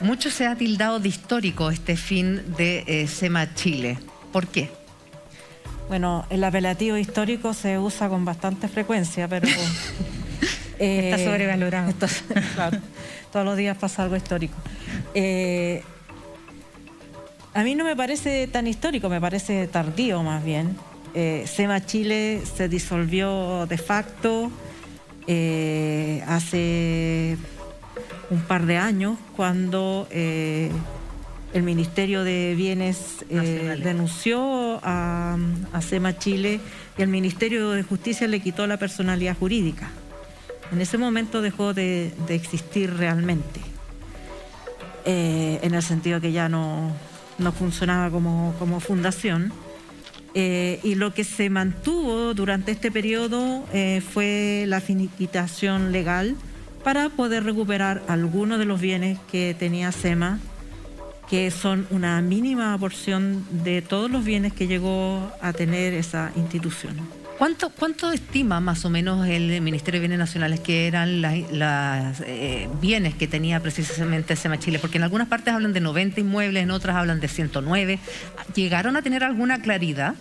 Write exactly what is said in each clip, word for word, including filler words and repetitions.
Mucho se ha tildado de histórico este fin de eh, CEMA Chile. ¿Por qué? Bueno, el apelativo histórico se usa con bastante frecuencia, pero... eh, está sobrevalorado. Está, claro, todos los días pasa algo histórico. Eh, a mí no me parece tan histórico, me parece tardío más bien. Eh, CEMA Chile se disolvió de facto eh, hace... un par de años, cuando eh, el Ministerio de Bienes eh, denunció a, a CEMA Chile y el Ministerio de Justicia le quitó la personalidad jurídica. En ese momento dejó de, de existir realmente, eh, en el sentido que ya no, no funcionaba como, como fundación. Eh, y lo que se mantuvo durante este periodo eh, fue la finiquitación legal para poder recuperar algunos de los bienes que tenía CEMA, que son una mínima porción de todos los bienes que llegó a tener esa institución. ¿Cuánto, cuánto estima más o menos el Ministerio de Bienes Nacionales que eran los eh, bienes que tenía precisamente CEMA Chile? Porque en algunas partes hablan de noventa inmuebles, en otras hablan de ciento nueve. ¿Llegaron a tener alguna claridad?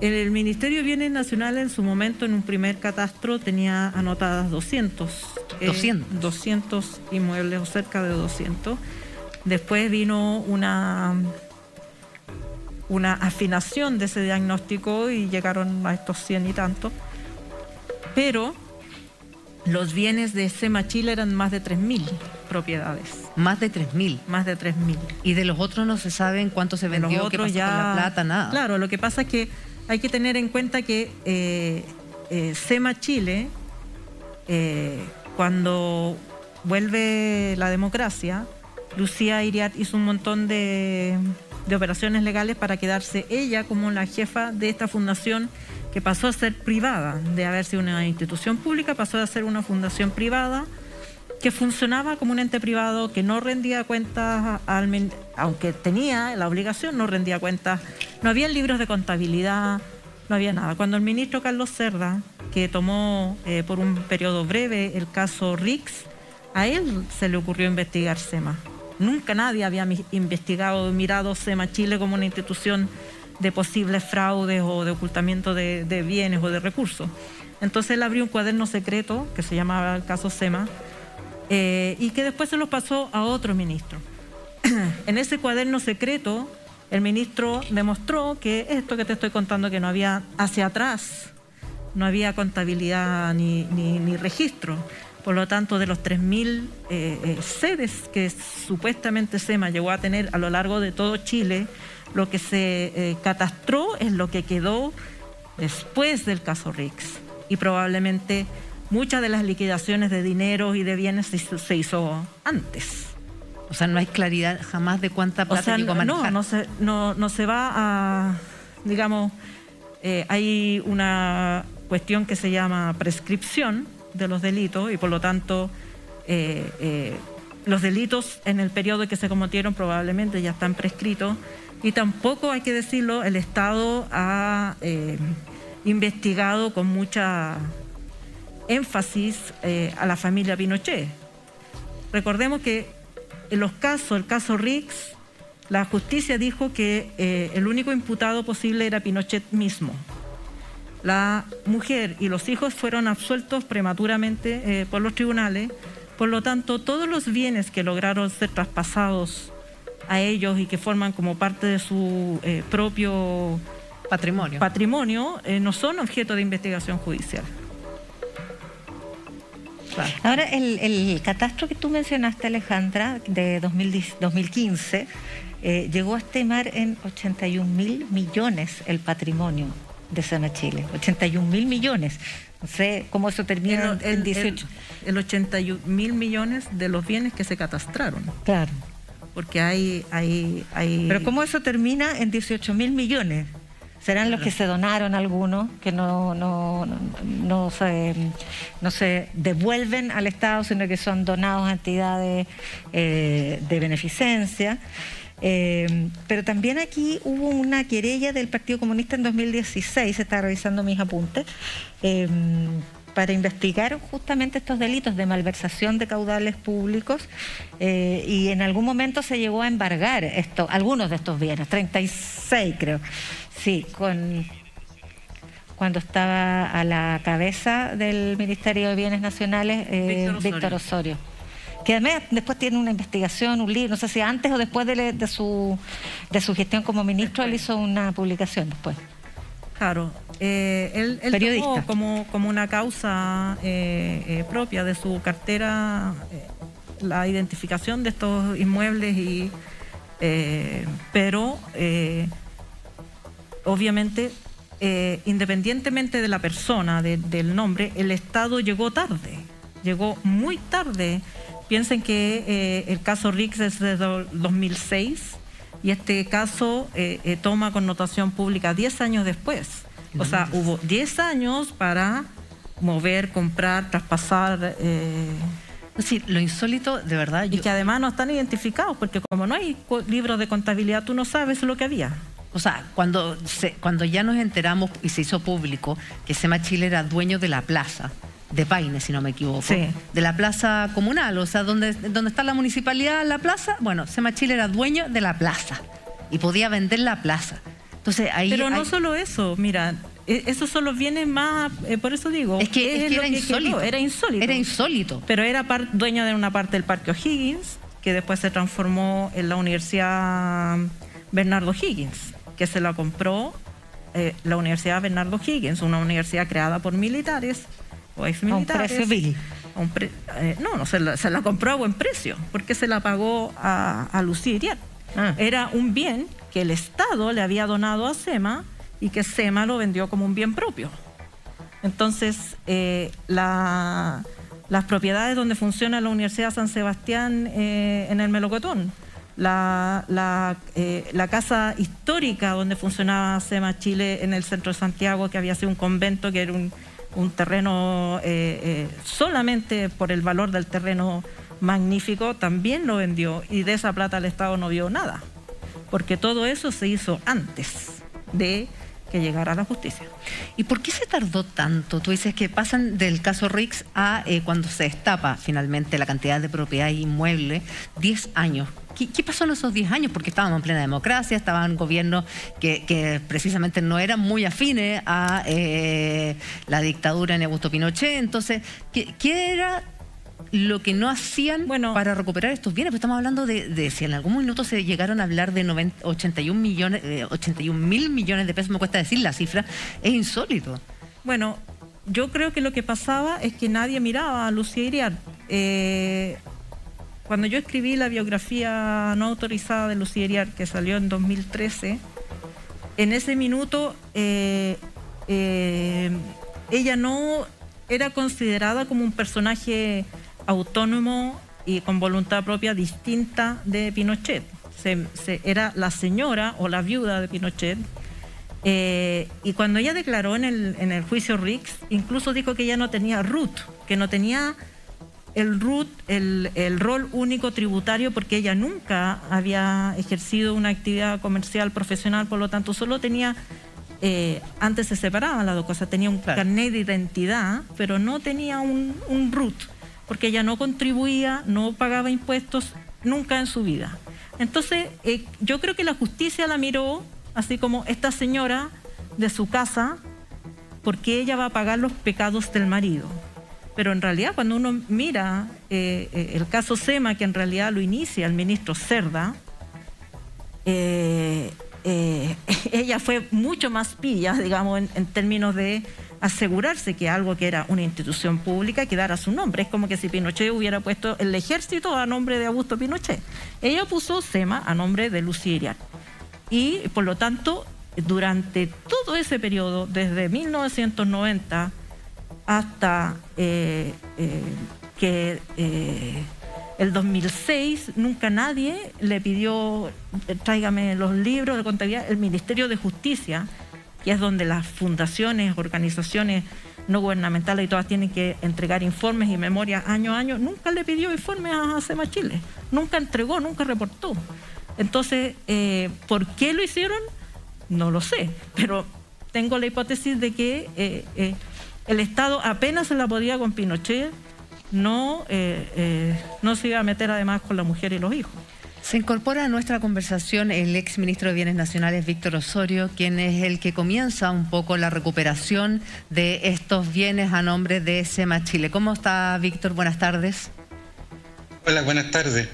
El Ministerio de Bienes Nacionales en su momento, en un primer catastro, tenía anotadas doscientos. doscientos. Eh, doscientos inmuebles, o cerca de doscientos. Después vino una, una afinación de ese diagnóstico y llegaron a estos cien y tantos. Pero los bienes de CEMA Chile eran más de tres mil propiedades. ¿Más de tres mil? Más de tres mil. ¿Y de los otros no se sabe en cuánto se vendió, los otros, qué pasó ya, con la plata, nada? Claro, lo que pasa es que hay que tener en cuenta que eh, eh, CEMA Chile, eh, cuando vuelve la democracia, Lucía Hiriart hizo un montón de, de operaciones legales para quedarse ella como la jefa de esta fundación, que pasó a ser privada. De haber sido una institución pública, pasó a ser una fundación privada que funcionaba como un ente privado, que no rendía cuentas, al, aunque tenía la obligación, no rendía cuentas. No había libros de contabilidad, no había nada. Cuando el ministro Carlos Cerda, que tomó eh, por un periodo breve el caso RIX, a él se le ocurrió investigar CEMA. Nunca nadie había investigado o mirado CEMA Chile como una institución de posibles fraudes o de ocultamiento de, de bienes o de recursos. Entonces él abrió un cuaderno secreto que se llamaba el caso CEMA, Eh, y que después se los pasó a otro ministro. En ese cuaderno secreto, el ministro demostró que esto que te estoy contando, que no había hacia atrás, no había contabilidad ni, ni, ni registro. Por lo tanto, de los tres mil eh, eh, sedes que supuestamente CEMA llegó a tener a lo largo de todo Chile, lo que se eh, catastró es lo que quedó después del caso RIX. Y probablemente muchas de las liquidaciones de dinero y de bienes se hizo, se hizo antes. O sea, no hay claridad jamás de cuánta plata, o sea, llegó a manejar. No, no se, no, no se va a... Digamos, eh, hay una cuestión que se llama prescripción de los delitos y por lo tanto eh, eh, los delitos en el periodo que se cometieron probablemente ya están prescritos, y tampoco, hay que decirlo, el Estado ha eh, investigado con mucha... énfasis eh, a la familia Pinochet. Recordemos que en los casos, el caso RIX, la justicia dijo que eh, el único imputado posible era Pinochet mismo. La mujer y los hijos fueron absueltos prematuramente eh, por los tribunales, por lo tanto todos los bienes que lograron ser traspasados a ellos y que forman como parte de su eh, propio patrimonio, patrimonio eh, no son objeto de investigación judicial. Ahora, el, el catastro que tú mencionaste, Alejandra, de dos mil quince, eh, llegó a estimar en ochenta y un mil millones el patrimonio de CEMA Chile. ochenta y un mil millones. No sé cómo eso termina el, el, en dieciocho. El, el ochenta y un mil millones de los bienes que se catastraron. Claro. Porque hay... hay, hay... Pero ¿cómo eso termina en dieciocho mil millones? ¿Serán los que se donaron algunos, que no, no, no, no, se, no se devuelven al Estado, sino que son donados a entidades eh, de beneficencia? Eh, pero también aquí hubo una querella del Partido Comunista en dos mil dieciséis, se está revisando mis apuntes, eh, para investigar justamente estos delitos de malversación de caudales públicos, eh, y en algún momento se llegó a embargar esto, algunos de estos bienes, treinta y seis creo, sí, con, cuando estaba a la cabeza del Ministerio de Bienes Nacionales, eh, Víctor Osorio. Víctor Osorio. Que además después tiene una investigación, un libro, no sé si antes o después de, de, su, de su gestión como ministro, él hizo una publicación después. Claro, eh, él, él tomó como, como una causa eh, eh, propia de su cartera eh, la identificación de estos inmuebles, y eh, pero eh, obviamente eh, independientemente de la persona, de, del nombre, el Estado llegó tarde, llegó muy tarde. Piensen que eh, el caso RIX es de dos mil seis y este caso eh, eh, toma connotación pública diez años después. O sea, hubo diez años para mover, comprar, traspasar. Eh, sí, lo insólito, de verdad. Y yo... que además no están identificados, porque como no hay libros de contabilidad, tú no sabes lo que había. O sea, cuando, se, cuando ya nos enteramos y se hizo público que CEMA Chile era dueño de la plaza de Paine, si no me equivoco, sí, de la plaza comunal, o sea, donde, donde está la municipalidad, la plaza, bueno, CEMA Chile era dueño de la plaza y podía vender la plaza. Entonces ahí... Pero no hay... solo eso, mira, esos son los bienes más, eh, por eso digo... Es que, es es que, era, que insólito, quedó, era insólito. Era insólito. Pero era par, dueño de una parte del Parque O'Higgins, que después se transformó en la Universidad Bernardo O'Higgins, que se la compró eh, la Universidad Bernardo O'Higgins, una universidad creada por militares... o exmilitares, a un precio vil. Pre, eh, no, no se la, se la compró a buen precio, porque se la pagó a, a Lucía Hiriart. Ah. Era un bien que el Estado le había donado a CEMA y que CEMA lo vendió como un bien propio. Entonces, eh, la, las propiedades donde funciona la Universidad de San Sebastián eh, en el Melocotón, la, la, eh, la casa histórica donde funcionaba CEMA Chile en el centro de Santiago, que había sido un convento, que era un... un terreno eh, eh, solamente por el valor del terreno magnífico, también lo vendió, y de esa plata el Estado no vio nada, porque todo eso se hizo antes de que llegara la justicia. ¿Y por qué se tardó tanto? Tú dices que pasan del caso RIX a eh, cuando se destapa finalmente la cantidad de propiedad e inmueble, diez años. ¿Qué, qué pasó en esos diez años? Porque estábamos en plena democracia, estaban gobiernos que, que precisamente no eran muy afines a eh, la dictadura de Augusto Pinochet. Entonces, ¿qué, qué era lo que no hacían bueno, para recuperar estos bienes? Pues estamos hablando de, de, si en algún minuto se llegaron a hablar de noventa, ochenta y un millones, eh, ochenta y un mil millones de pesos, me cuesta decir la cifra, es insólito. Bueno, yo creo que lo que pasaba es que nadie miraba a Lucía Hiriart. Eh... Cuando yo escribí la biografía no autorizada de Lucía Hiriart, que salió en dos mil trece, en ese minuto eh, eh, ella no era considerada como un personaje autónomo y con voluntad propia distinta de Pinochet. Se, se, era la señora o la viuda de Pinochet. Eh, y cuando ella declaró en el, en el juicio RIX, incluso dijo que ella no tenía RUT, que no tenía... el RUT, el, el rol único tributario, porque ella nunca había ejercido una actividad comercial profesional, por lo tanto solo tenía, eh, antes se separaban las dos cosas, tenía un claro. carnet de identidad, pero no tenía un, un RUT, porque ella no contribuía, no pagaba impuestos nunca en su vida. Entonces, eh, yo creo que la justicia la miró así como esta señora de su casa, porque ella va a pagar los pecados del marido. Pero en realidad cuando uno mira eh, eh, el caso CEMA, que en realidad lo inicia el ministro Cerda, eh, eh, ella fue mucho más pilla, digamos, en, en términos de asegurarse que algo que era una institución pública quedara su nombre. Es como que si Pinochet hubiera puesto el ejército a nombre de Augusto Pinochet. Ella puso CEMA a nombre de Lucía Hiriart. Y por lo tanto, durante todo ese periodo, desde mil novecientos noventa... hasta eh, eh, que eh, el dos mil seis nunca nadie le pidió eh, tráigame los libros de contabilidad. El Ministerio de Justicia, que es donde las fundaciones, organizaciones no gubernamentales y todas tienen que entregar informes y memorias año a año, nunca le pidió informes a CEMA Chile, nunca entregó, nunca reportó. Entonces, eh, ¿por qué lo hicieron? No lo sé, pero tengo la hipótesis de que eh, eh, el Estado apenas se la podía con Pinochet, no, eh, eh, no se iba a meter además con la mujer y los hijos. Se incorpora a nuestra conversación el ex ministro de Bienes Nacionales, Víctor Osorio, quien es el que comienza un poco la recuperación de estos bienes a nombre de CEMA Chile. ¿Cómo está, Víctor? Buenas tardes. Hola, buenas tardes.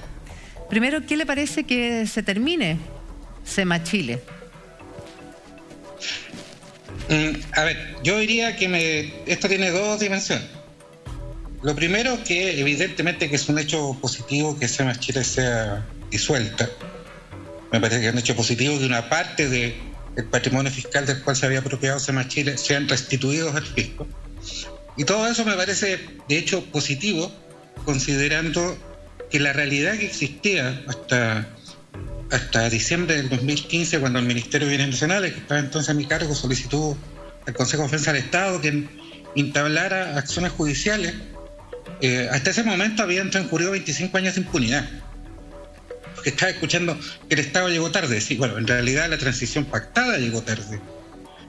Primero, ¿qué le parece que se termine CEMA Chile? A ver, yo diría que me... esto tiene dos dimensiones. Lo primero, que evidentemente que es un hecho positivo que CEMA Chile sea disuelta. Me parece que es un hecho positivo que una parte del de patrimonio fiscal del cual se había apropiado CEMA Chile sean restituidos al fisco. Y todo eso me parece, de hecho, positivo, considerando que la realidad que existía hasta... hasta diciembre del dos mil quince, cuando el Ministerio de Bienes Nacionales, que estaba entonces a mi cargo, solicitó al Consejo de Defensa del Estado que entablara acciones judiciales, eh, hasta ese momento habían transcurrido veinticinco años de impunidad. Porque estaba escuchando que el Estado llegó tarde. Sí, bueno, en realidad la transición pactada llegó tarde.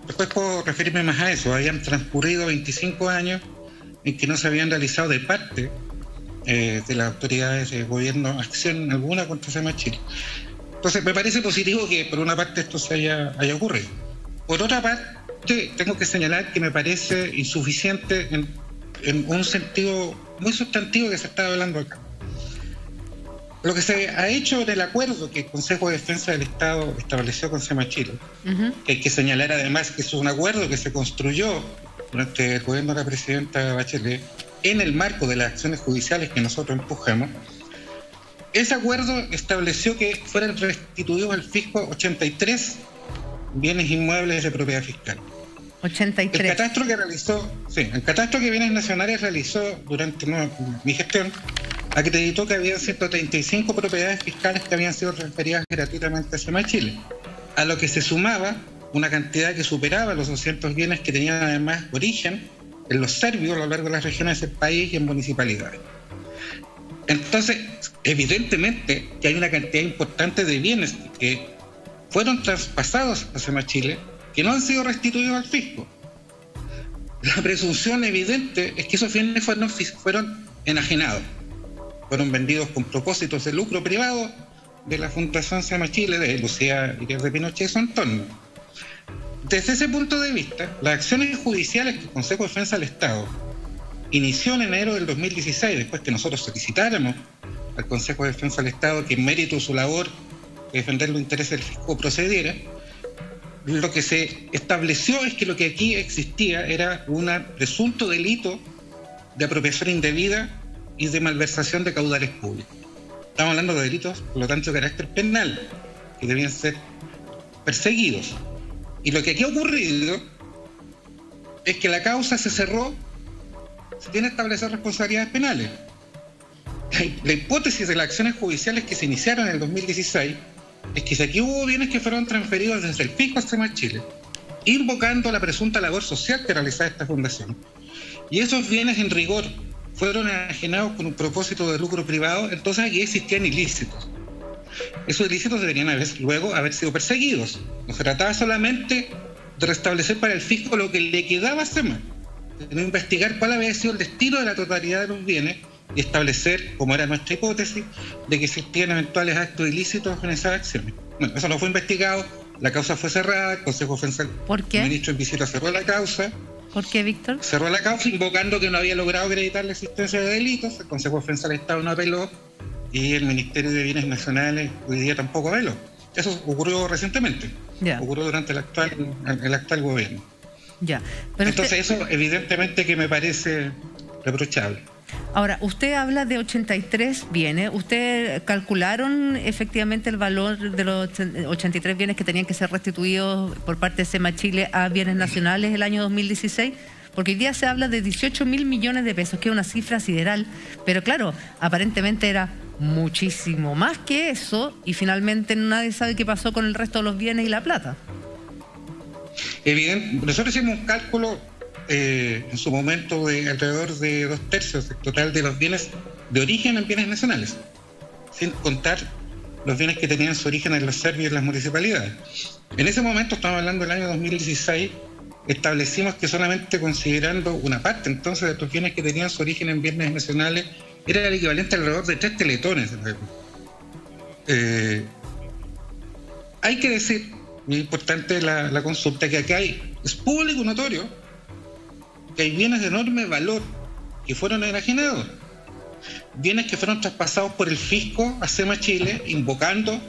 Después puedo referirme más a eso. Habían transcurrido veinticinco años en que no se habían realizado de parte eh, de las autoridades de gobierno acción alguna contra CEMA Chile. Entonces, me parece positivo que por una parte esto se haya, haya ocurrido. Por otra parte, tengo que señalar que me parece insuficiente en, en un sentido muy sustantivo que se está hablando acá. Lo que se ha hecho en el acuerdo que el Consejo de Defensa del Estado estableció con CEMA Chile, uh-huh. que hay que señalar además que es un acuerdo que se construyó durante el gobierno de la presidenta Bachelet en el marco de las acciones judiciales que nosotros empujamos. Ese acuerdo estableció que fueran restituidos al fisco ochenta y tres bienes inmuebles de propiedad fiscal. ochenta y tres. El catastro que realizó, sí, el catastro que Bienes Nacionales realizó durante no, mi gestión acreditó que había ciento treinta y cinco propiedades fiscales que habían sido transferidas gratuitamente a CEMA Chile, a lo que se sumaba una cantidad que superaba los doscientos bienes que tenían además origen en los servios a lo largo de las regiones del país y en municipalidades. Entonces, evidentemente que hay una cantidad importante de bienes que fueron traspasados a CEMA Chile que no han sido restituidos al fisco. La presunción evidente es que esos bienes fueron, fueron enajenados, fueron vendidos con propósitos de lucro privado de la Fundación CEMA Chile, de Lucía Hiriart de Pinochet y su entorno. Desde ese punto de vista, las acciones judiciales que el Consejo de Defensa del Estado inició en enero del dos mil dieciséis, después que nosotros solicitáramos al Consejo de Defensa del Estado que en mérito de su labor de defender los intereses del fisco procediera, lo que se estableció es que lo que aquí existía era un presunto delito de apropiación indebida y de malversación de caudales públicos. Estamos hablando de delitos, por lo tanto, de carácter penal, que debían ser perseguidos. Y lo que aquí ha ocurrido es que la causa se cerró. Se tiene que establecer responsabilidades penales. La hipótesis de las acciones judiciales que se iniciaron en el dos mil dieciséis es que si aquí hubo bienes que fueron transferidos desde el fisco a CEMA Chile, invocando la presunta labor social que realizaba esta fundación, y esos bienes en rigor fueron enajenados con un propósito de lucro privado, entonces aquí existían ilícitos. Esos ilícitos deberían haber, luego haber sido perseguidos. No se trataba solamente de restablecer para el fisco lo que le quedaba a CEMA, de investigar cuál había sido el destino de la totalidad de los bienes y establecer, como era nuestra hipótesis, de que existían eventuales actos ilícitos en esas acciones. Bueno, eso no fue investigado, la causa fue cerrada, el Consejo Defensa del Ministro en visita cerró la causa. ¿Por qué, Víctor? Cerró la causa invocando que no había logrado acreditar la existencia de delitos, el Consejo de Defensa del Estado no apeló y el Ministerio de Bienes Nacionales hoy día tampoco apeló. Eso ocurrió recientemente, yeah. ocurrió durante el actual, el actual gobierno. Ya, pero entonces usted... eso evidentemente que me parece reprochable. Ahora, usted habla de ochenta y tres bienes. ¿Usted calcularon efectivamente el valor de los ochenta y tres bienes que tenían que ser restituidos por parte de CEMA Chile a Bienes Nacionales el año dos mil dieciséis? Porque hoy día se habla de dieciocho mil millones de pesos, que es una cifra sideral. Pero claro, aparentemente era muchísimo más que eso y finalmente nadie sabe qué pasó con el resto de los bienes y la plata. Evidente, nosotros hicimos un cálculo eh, en su momento de alrededor de dos tercios del total de los bienes de origen en bienes nacionales, sin contar los bienes que tenían su origen en los servicios y en las municipalidades. En ese momento, estamos hablando del año dos mil dieciséis, establecimos que solamente considerando una parte entonces de estos bienes que tenían su origen en bienes nacionales era el equivalente a alrededor de tres teletones. Eh, hay que decir, muy importante la, la consulta, que acá hay, es público notorio, que hay bienes de enorme valor que fueron enajenados, bienes que fueron traspasados por el fisco a CEMA Chile, invocando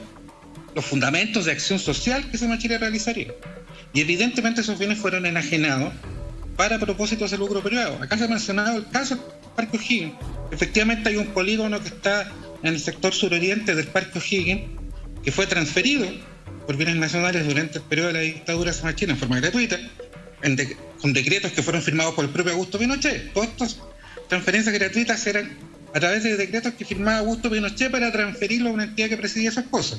los fundamentos de acción social que CEMA Chile realizaría. Y evidentemente esos bienes fueron enajenados para propósitos de lucro privado. Acá se ha mencionado el caso del Parque O'Higgins. Efectivamente hay un polígono que está en el sector suroriente del Parque O'Higgins que fue transferido por bienes nacionales durante el periodo de la dictadura CEMA Chile en forma gratuita, en de, con decretos que fueron firmados por el propio Augusto Pinochet. Todas estas transferencias gratuitas eran a través de decretos que firmaba Augusto Pinochet para transferirlo a una entidad que presidía su esposa.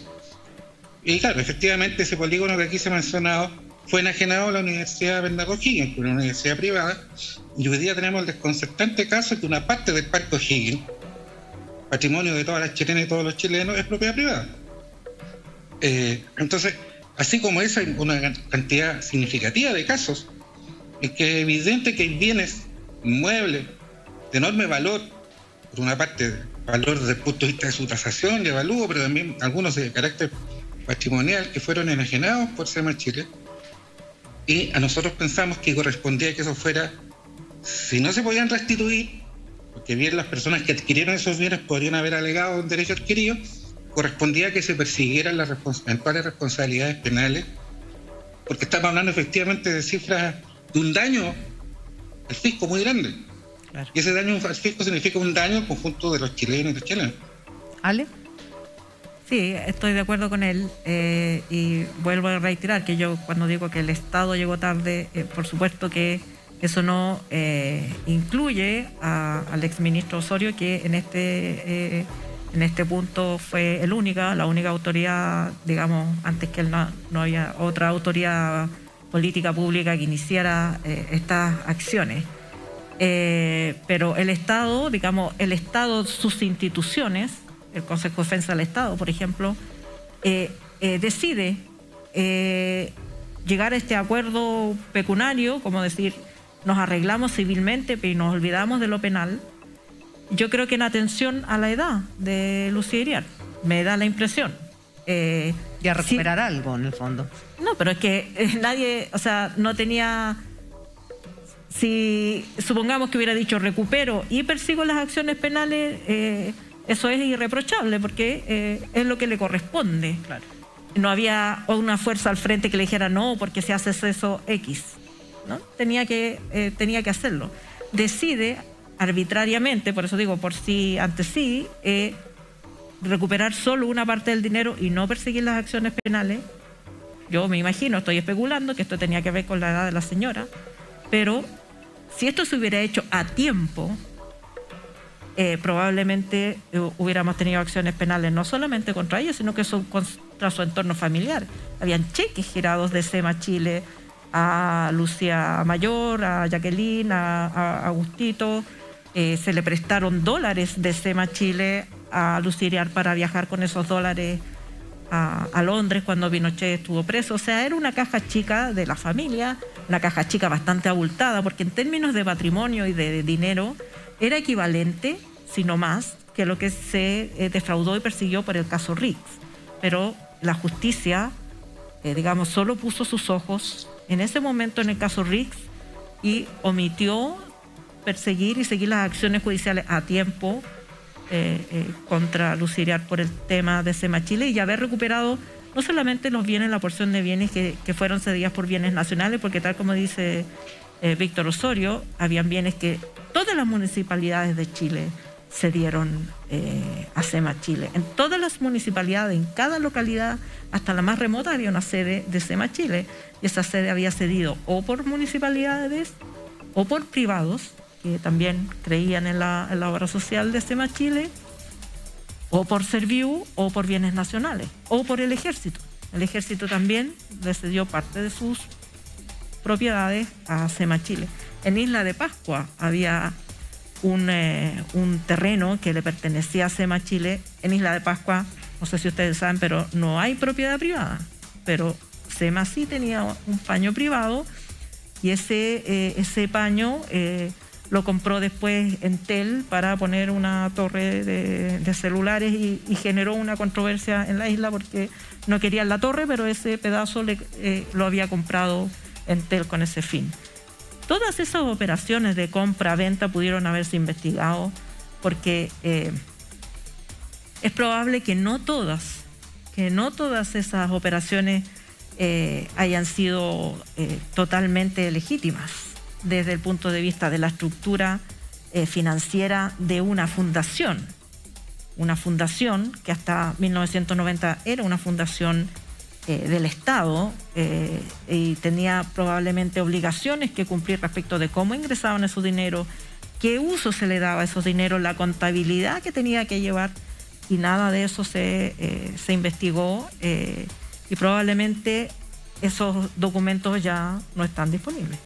Y claro, efectivamente ese polígono que aquí se ha mencionado fue enajenado a la Universidad Bernardo O'Higgins, una universidad privada, y hoy día tenemos el desconcertante caso que una parte del Parque O'Higgins, patrimonio de todas las chilenas y todos los chilenos, es propiedad privada. Eh, entonces, así como esa, hay una cantidad significativa de casos en que es evidente que hay bienes inmuebles de enorme valor, por una parte valor desde el punto de vista de su tasación y evalúo, pero también algunos de carácter patrimonial que fueron enajenados por CEMA Chile. Y a nosotros pensamos que correspondía que eso fuera, si no se podían restituir, porque bien las personas que adquirieron esos bienes podrían haber alegado un derecho adquirido, correspondía que se persiguieran las eventuales responsabilidades penales, porque estamos hablando efectivamente de cifras de un daño al fisco muy grande. Claro. Y ese daño al fisco significa un daño al conjunto de los chilenos y los chilenos. ¿Ale? Sí, estoy de acuerdo con él eh, y vuelvo a reiterar que yo cuando digo que el Estado llegó tarde, eh, por supuesto que eso no eh, incluye a, al exministro Osorio, que en este, eh, en este punto fue el única, la única autoridad, digamos, antes que él no, no había otra autoridad política pública que iniciara eh, estas acciones. Eh, pero el Estado, digamos, el Estado, sus instituciones, el Consejo de Defensa del Estado, por ejemplo, eh, eh, decide eh, llegar a este acuerdo pecunario, como decir, nos arreglamos civilmente y nos olvidamos de lo penal. Yo creo que en atención a la edad de Lucía Hiriart, me da la impresión. Eh, y a recuperar sí, algo, en el fondo. No, pero es que eh, nadie, o sea, no tenía... Si supongamos que hubiera dicho recupero y persigo las acciones penales... Eh, Eso es irreprochable porque eh, es lo que le corresponde. Claro. No había una fuerza al frente que le dijera no, porque si haces eso, X. ¿No? Tenía que, eh, tenía que hacerlo. Decide arbitrariamente, por eso digo, por sí ante sí, eh, recuperar solo una parte del dinero y no perseguir las acciones penales. Yo me imagino, estoy especulando, que esto tenía que ver con la edad de la señora, pero si esto se hubiera hecho a tiempo... Eh, probablemente eh, hubiéramos tenido acciones penales no solamente contra ellos, sino que su, contra su entorno familiar. Habían cheques girados de CEMA Chile a Lucía Mayor, a Jacqueline, a, a Agustito. Eh, se le prestaron dólares de CEMA Chile a Lucía Hiriart para viajar con esos dólares a, a Londres cuando Pinochet estuvo preso. O sea, era una caja chica de la familia, una caja chica bastante abultada, porque en términos de patrimonio y de, de dinero... era equivalente, si no más, que lo que se eh, defraudó y persiguió por el caso RIX. Pero la justicia, eh, digamos, solo puso sus ojos en ese momento en el caso RIX y omitió perseguir y seguir las acciones judiciales a tiempo eh, eh, contra Lucía Hiriart por el tema de CEMA Chile y haber recuperado no solamente los bienes, la porción de bienes que, que fueron cedidas por bienes nacionales, porque tal como dice eh, Víctor Osorio, habían bienes que... todas las municipalidades de Chile se dieron eh, a CEMA Chile. En todas las municipalidades, en cada localidad, hasta la más remota, había una sede de CEMA Chile. Y esa sede había cedido o por municipalidades o por privados, que también creían en la, en la obra social de CEMA Chile, o por Serviú o por bienes nacionales, o por el ejército. El ejército también le cedió parte de sus propiedades a CEMA Chile. En Isla de Pascua había un, eh, un terreno que le pertenecía a CEMA Chile. En Isla de Pascua, no sé si ustedes saben, pero no hay propiedad privada. Pero CEMA sí tenía un paño privado y ese, eh, ese paño eh, lo compró después Entel para poner una torre de, de celulares y, y generó una controversia en la isla porque no querían la torre, pero ese pedazo le, eh, lo había comprado Entel con ese fin. Todas esas operaciones de compra-venta pudieron haberse investigado porque eh, es probable que no todas, que no todas esas operaciones eh, hayan sido eh, totalmente legítimas desde el punto de vista de la estructura eh, financiera de una fundación. Una fundación que hasta mil novecientos noventa era una fundación eh, del Estado eh, y tenía probablemente obligaciones que cumplir respecto de cómo ingresaban esos dineros, qué uso se le daba a esos dineros, la contabilidad que tenía que llevar, y nada de eso se, eh, se investigó eh, y probablemente esos documentos ya no están disponibles.